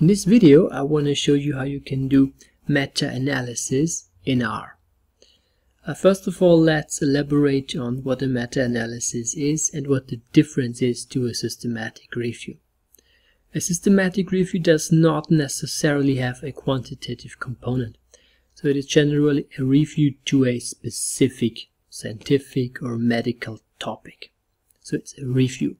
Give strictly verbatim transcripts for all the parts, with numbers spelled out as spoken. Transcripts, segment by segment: In this video, I want to show you how you can do meta-analysis in R. Uh, first of all, let's elaborate on what a meta-analysis is and what the difference is to a systematic review. A systematic review does not necessarily have a quantitative component, so it is generally a review to a specific scientific or medical topic. So it's a review.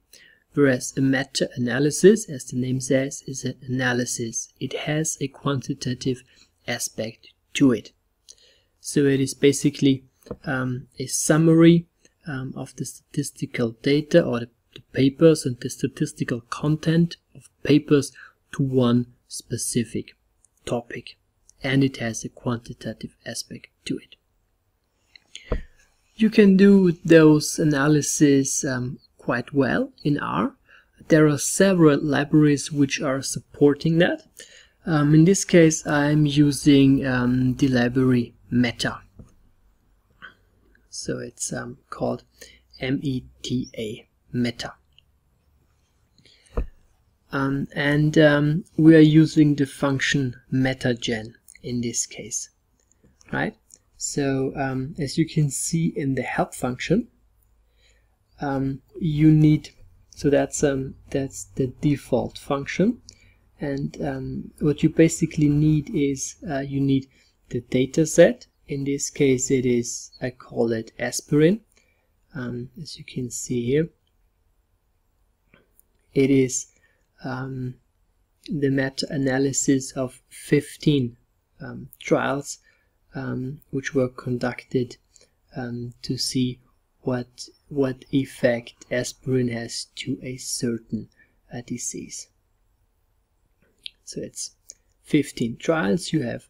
Whereas a meta-analysis, as the name says, is an analysis. It has a quantitative aspect to it. So it is basically um, a summary um, of the statistical data or the, the papers and the statistical content of papers to one specific topic. And it has a quantitative aspect to it. You can do those analyses um, quite well in R. There are several libraries which are supporting that. Um, in this case, I'm using um, the library Meta. So it's um, called M E T A, Meta. Um, and um, we are using the function metagen in this case, right? So um, as you can see in the help function, Um, you need, so that's um, that's the default function, and um, what you basically need is uh, you need the data set. In this case, it is, I call it aspirin, um, as you can see here. It is um, the meta-analysis of fifteen um, trials um, which were conducted um, to see what what effect aspirin has to a certain uh, disease. So it's fifteen trials. You have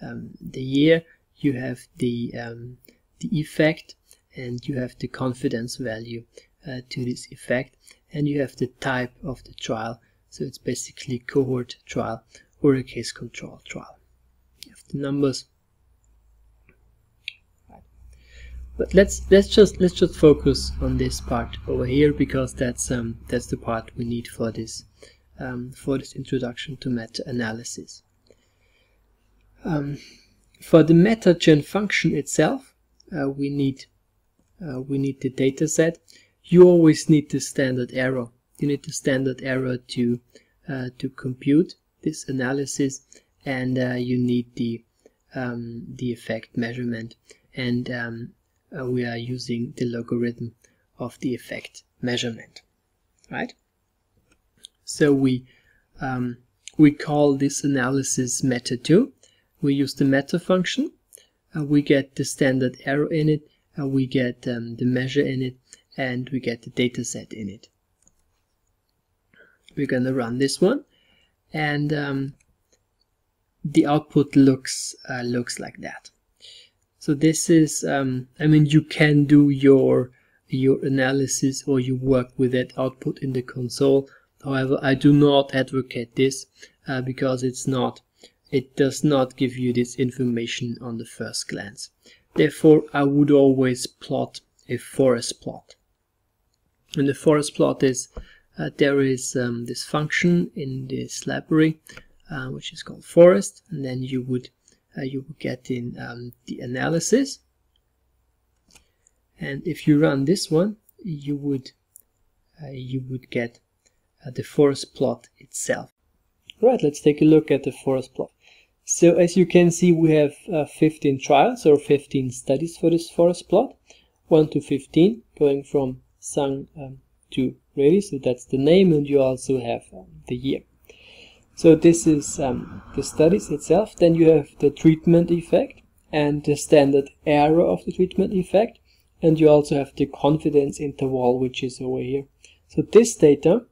um, the year, you have the um, the effect, and you have the confidence value uh, to this effect, and you have the type of the trial. So it's basically cohort trial or a case control trial. You have the numbers. But let's let's just let's just focus on this part over here, because that's um that's the part we need for this um, for this introduction to meta-analysis. Um, for the metagen function itself, uh, we need uh, we need the data set. You always need the standard error. You need the standard error to uh, to compute this analysis, and uh, you need the um, the effect measurement, and um, Uh, we are using the logarithm of the effect measurement, right? So we um, we call this analysis meta two. We use the meta function. Uh, we get the standard error in it. Uh, we get um, the measure in it, and we get the data set in it. We're gonna run this one, and um, the output looks uh, looks like that. So this is, um, I mean, you can do your your analysis or you work with that output in the console. However, I do not advocate this uh, because it's not, it does not give you this information on the first glance. Therefore, I would always plot a forest plot. And the forest plot is, uh, there is um, this function in this library, uh, which is called forest, and then you would Uh, you will get in um, the analysis, and if you run this one, you would uh, you would get uh, the forest plot itself. Right, let's take a look at the forest plot. So as you can see, we have uh, fifteen trials or fifteen studies for this forest plot, one to fifteen, going from Sang um, to Reddy. So that's the name, and you also have um, the year. So this is um, the studies itself. Then you have the treatment effect and the standard error of the treatment effect. And you also have the confidence interval, which is over here. So this data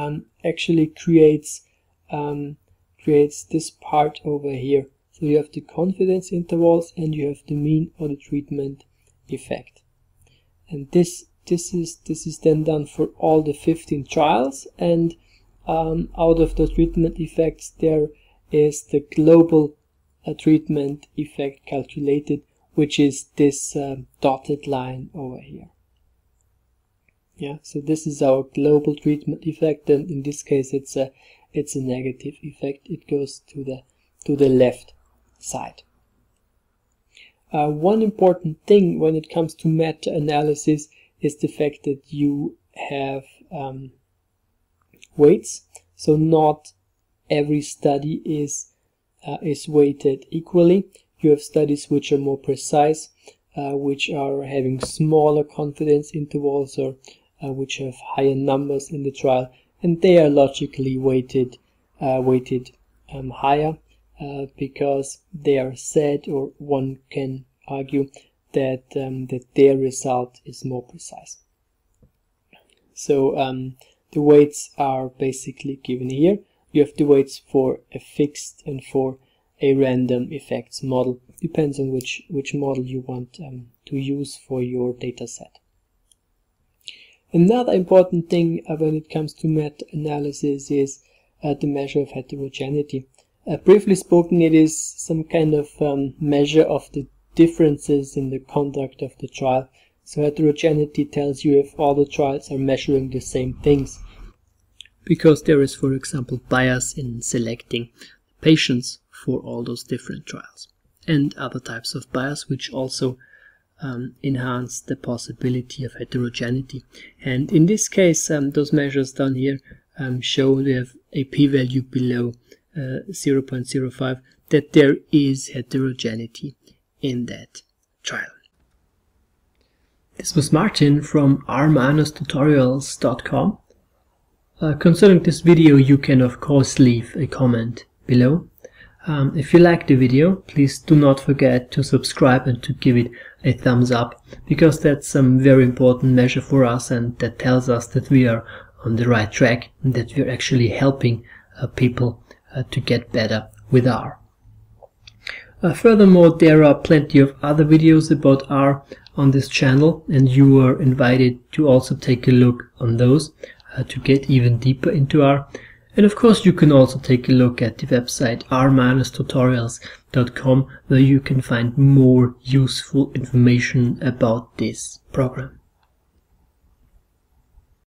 um, actually creates, um, creates this part over here. So you have the confidence intervals and you have the mean or the treatment effect. And this, this, is, this is then done for all the fifteen trials, and Um, out of the treatment effects, there is the global uh, treatment effect calculated, which is this um, dotted line over here. Yeah, so this is our global treatment effect, and in this case, it's a it's a negative effect. It goes to the to the left side. Uh, one important thing when it comes to meta-analysis is the fact that you have um, weights. So not every study is uh, is weighted equally. You have studies which are more precise, uh, which are having smaller confidence intervals, or uh, which have higher numbers in the trial, and they are logically weighted uh, weighted um, higher uh, because they are said, or one can argue that um, that their result is more precise. So um, the weights are basically given here. You have the weights for a fixed and for a random effects model. Depends on which which model you want um, to use for your data set. Another important thing uh, when it comes to meta-analysis is uh, the measure of heterogeneity. Uh, briefly spoken, it is some kind of um, measure of the differences in the conduct of the trial. So heterogeneity tells you if all the trials are measuring the same things, because there is, for example, bias in selecting patients for all those different trials, and other types of bias which also um, enhance the possibility of heterogeneity. And in this case, um, those measures down here um, show they have a p-value below uh, zero point zero five, that there is heterogeneity in that trial. This was Martin from r dash tutorials dot com. Uh, concerning this video, you can of course leave a comment below. Um, if you like the video, please do not forget to subscribe and to give it a thumbs up, because that's some very important measure for us, and that tells us that we are on the right track and that we're actually helping uh, people uh, to get better with R. Uh, furthermore, there are plenty of other videos about R on this channel, and you are invited to also take a look on those uh, to get even deeper into R. And of course, you can also take a look at the website r dash tutorials dot com, where you can find more useful information about this program.